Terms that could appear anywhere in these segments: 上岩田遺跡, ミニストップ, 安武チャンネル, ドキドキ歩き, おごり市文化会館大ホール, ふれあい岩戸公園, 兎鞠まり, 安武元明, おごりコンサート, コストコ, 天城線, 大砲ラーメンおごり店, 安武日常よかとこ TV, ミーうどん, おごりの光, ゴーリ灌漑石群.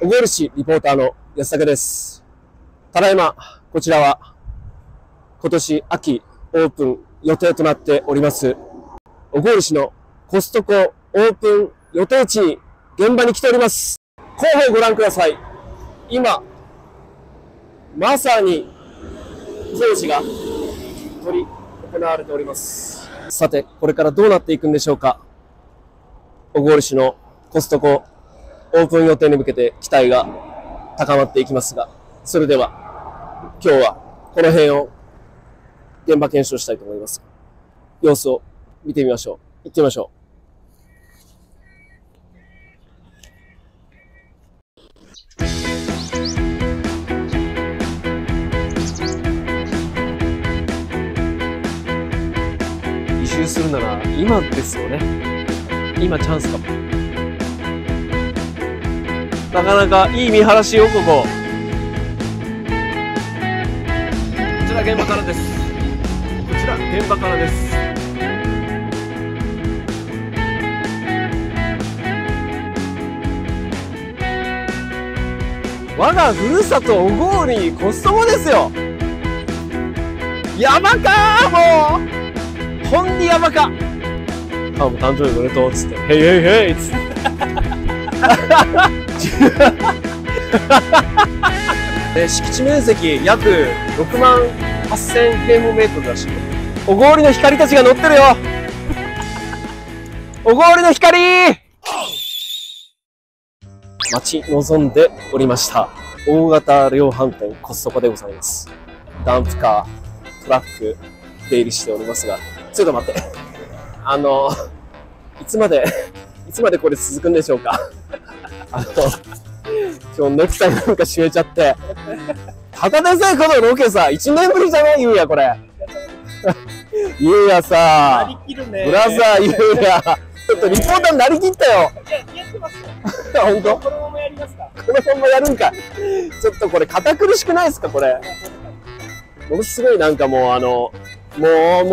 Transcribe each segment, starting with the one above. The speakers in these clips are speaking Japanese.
小郡市リポーターの安武です。ただいま、こちらは今年秋オープン予定となっております、小郡市のコストコオープン予定地に現場に来ております。後方ご覧ください。今、まさに工事が執り行われております。さて、これからどうなっていくんでしょうか。小郡市のコストコオープン予定に向けて期待が高まっていきますが、それでは今日はこの辺を現場検証したいと思います。様子を見てみましょう。行ってみましょう。移住するなら今ですよね。今チャンスかも。なかなかいい見晴らしよ、ここ。こちら現場からです。こちら現場からです。我がふるさと小郡コストコですよ。山かもう。ほんに山か。あ、もう誕生日おめでとうっつって。へいへいへいっつって。敷地面積約68000平方メートルらしい。小郡の光たちが乗ってるよ。小郡の光待ち望んでおりました大型量販店コストコでございます。ダンプカー、トラック出入りしておりますが、ちょっと待って、いつまでこれ続くんでしょうか。今日ネクタイなんか締めちゃってただでさえこのロケさ1年ぶりじゃない、ゆうやこれゆうやさ、ブラザーゆうやちょっとリポーターになりきったよ。いや似合ってますよ本当。このままやりますか。このままやるんか。ちょっとこれ堅苦しくないですか。これものすごいなんかもうも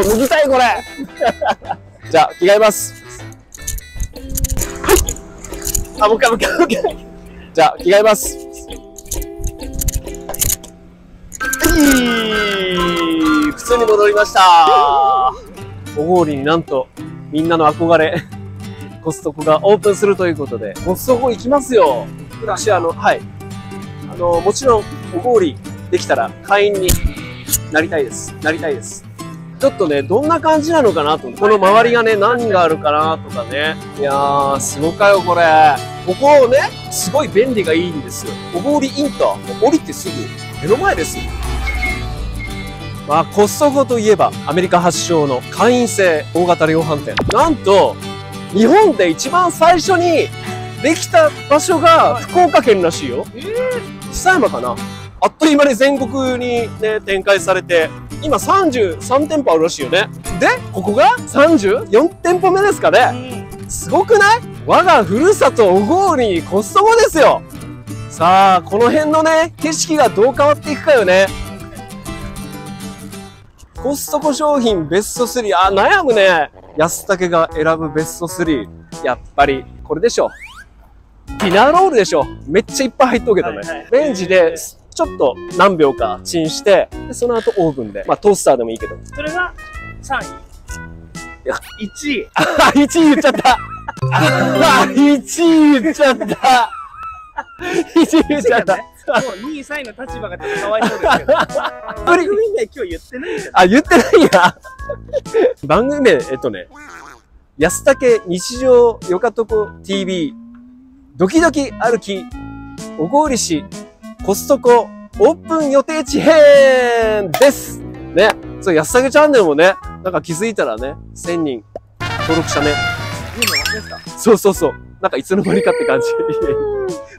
う脱ぎたいこれじゃあ着替えます。あ、もう一回。じゃあ、着替えます。はい、普通に戻りました。小郡になんと、みんなの憧れ、コストコがオープンするということで、コストコ行きますよ。私、はい。もちろん、小郡できたら会員になりたいです。ちょっとね、どんな感じなのかなと。この周りがね、何があるかなとかね。いやー、すごかよ、これ。ここをね、すごい便利がいいんですよ。小郡インター、降りてすぐ、目の前ですよ。まあ、コストコといえば、アメリカ発祥の会員制大型量販店。なんと、日本で一番最初にできた場所が福岡県らしいよ。久山かな。あっという間に全国にね、展開されて、今33店舗あるらしいよね。で、ここが34店舗目ですかね。すごくない？我がふるさと小郡コストコですよ。さあ、この辺のね、景色がどう変わっていくかよね。コストコ商品ベスト3。あ、悩むね。安武が選ぶベスト3。やっぱり、これでしょ。ディナーロールでしょ。めっちゃいっぱい入っとくけどね。レンジで、ちょっと何秒かチンして、でその後オーブンで、まあトースターでもいいけど。それが3位。いや、1位。あ、1位言っちゃった。あ、1位言っちゃった。1位言っちゃった。もう2位、3位の立場がちょっとかわいそうですけど。番組名今日言ってないんじゃない？あ、言ってないや。番組名、安武日常よかとこ TV、ドキドキ歩き、小郡市、コストコオープン予定地編ですね。そう、安武チャンネルもね、なんか気づいたらね、1000人登録者ね。そう。なんかいつの間にかって感じ。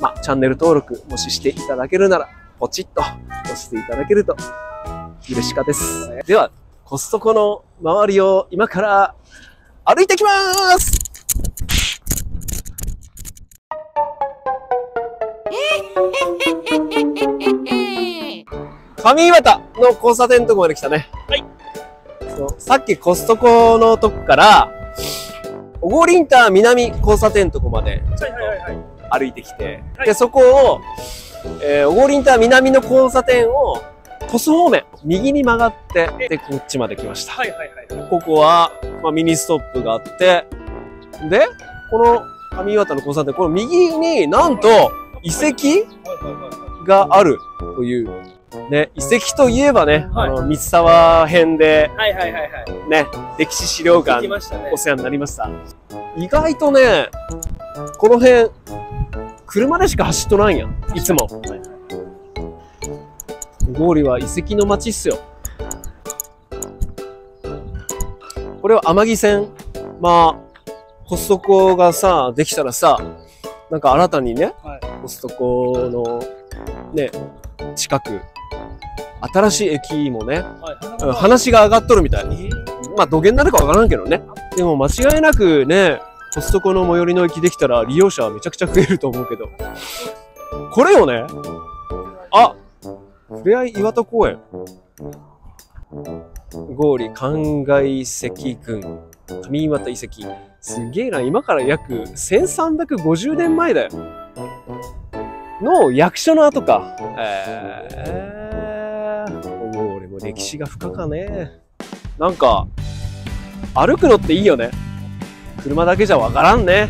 まあ、チャンネル登録、もししていただけるなら、ポチッと押していただけると、嬉しかです。では、コストコの周りを今から歩いてきまーす。上岩田の交差点のとこまで来たね。はい。さっきコストコのとこから、小郡インター南交差点のとこまで、ちょっ歩いてきて、で、そこを、オゴリンター南の交差点を、鳥栖方面、右に曲がって、で、こっちまで来ました。はいはいはい。ここは、まあ、ミニストップがあって、で、この上岩田の交差点、この右になんと、遺跡があるという。ね、遺跡といえばね、はい、三沢編で、ね、歴史資料館、お世話になりました。意外とね、この辺、車でしか走っとらんやん、いつも。ゴーリは遺跡の街っすよ。これは天城線。まあ、コストコがさ、できたらさ、なんか新たにね、はい、コストコの、ね、近く、新しい駅もね、はい、話が上がっとるみたい。まあ、どげんなるかわからんけどね。でも間違いなくね、コストコの最寄りの駅できたら利用者はめちゃくちゃ増えると思うけど。これをね、あ、ふれあい岩戸公園。ゴーリ灌漑石群。上岩田遺跡。すげえな、今から約1350年前だよ。の役所の跡か。もう俺も歴史が深かね。なんか、歩くのっていいよね。車だけじゃわからんね。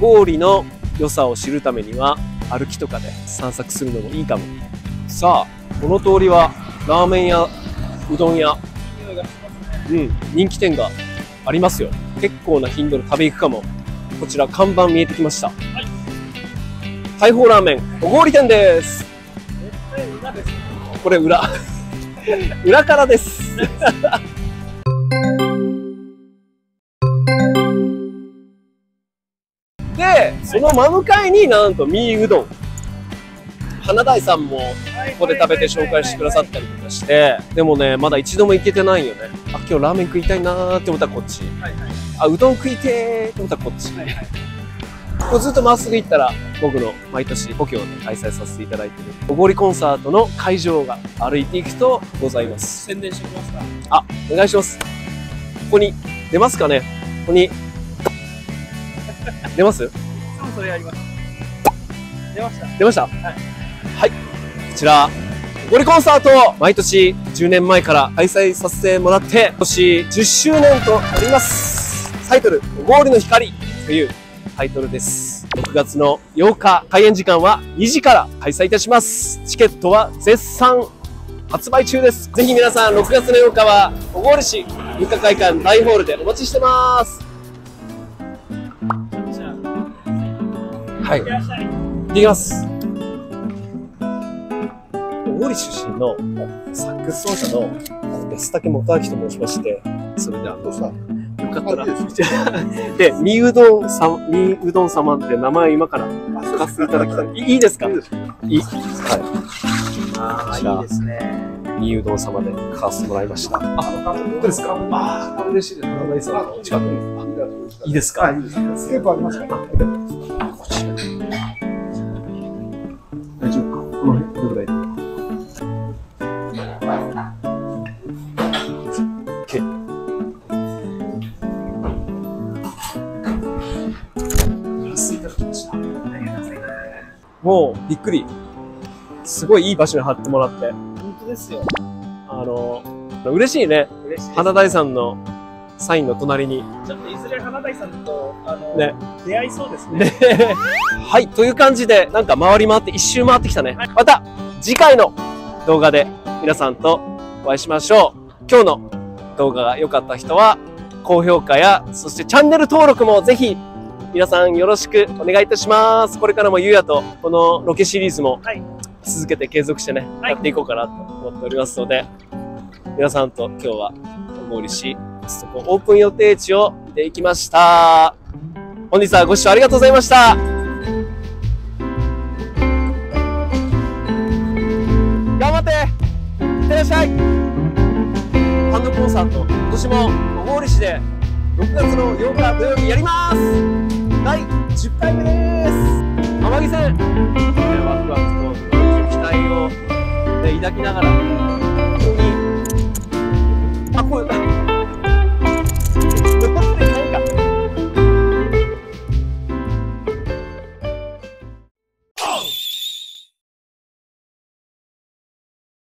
ゴーリの良さを知るためには、歩きとかで散策するのもいいかも。さあ、この通りはラーメン屋、うどん屋、うん、人気店がありますよ。結構な頻度で食べ行くかも。こちら看板見えてきました。はい、大砲ラーメンおごり店です。これ裏、裏からです。で、その真向かいになんとミーうどん。花大さんもここで食べて紹介してくださったりとかして、でもね、まだ一度も行けてないよね。あ、今日ラーメン食いたいなーって思ったらこっち、あ、うどん食いてーって思ったらこっち、ここずっとまっすぐ行ったら僕の毎年故郷で開催させていただいているおごりコンサートの会場が歩いていくとございます。宣伝してきますか。あ、お願いします。ここに出ますかね。ここに出ます。いつもそれやります。出ました出ました。はい、はい、こちら、おごりコンサートを毎年10年前から開催させてもらって、今年10周年となります。タイトル、おごりの光というタイトルです。6月の8日、開演時間は2時から開催いたします。チケットは絶賛発売中です。ぜひ皆さん、6月の8日は、おごり市文化会館大ホールでお待ちしてます。はい。行ってきます。ゴーリ出身のサックス奏者の安武元明と申しまして、それでよかったら、で、みうどん様って名前を今から書かせていただきたい。いいですか？いいですね。はい。みうどん様で書かせてもらいました。あ、本当ですか？ああ、嬉しいです。近くに。いいですか？いいです。結構ありますか？こちら。大丈夫か？この辺、どれぐらい？もうびっくり。すごいいい場所に貼ってもらって。本当ですよ。嬉しいね。嬉しい。花大さんのサインの隣に。ちょっといずれ花大さんと、ね、出会いそうですね。はい、という感じで、なんか回り回って、一周回ってきたね。はい、また次回の動画で皆さんとお会いしましょう。今日の動画が良かった人は、高評価や、そしてチャンネル登録もぜひ、皆さんよろしくお願いいたします。これからもゆうやとこのロケシリーズも続けて継続してね、はい、やっていこうかなと思っておりますので、皆さんと今日はおごり市そこオープン予定地を見ていきました。本日はご視聴ありがとうございました。頑張っていってらっしゃい。ハンドコンサート、今年もおごり市で6月の8日土曜日やります。第10回目です。天城線、ワクワクと期待を、ね、抱きながら、ここに、あ、これ